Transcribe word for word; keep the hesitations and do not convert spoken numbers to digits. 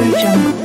Jungle.